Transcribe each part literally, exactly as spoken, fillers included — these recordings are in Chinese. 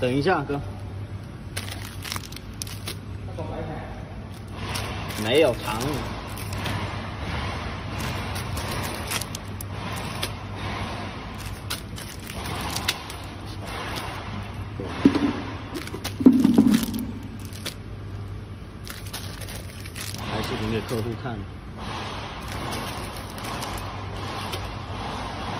等一下，哥。没有糖。 视频给客户看。真的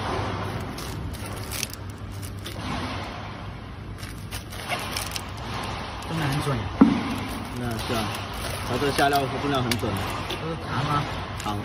很准。那是啊，它这下料分量很准。这是糖吗？糖。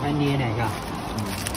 还捏两下。嗯。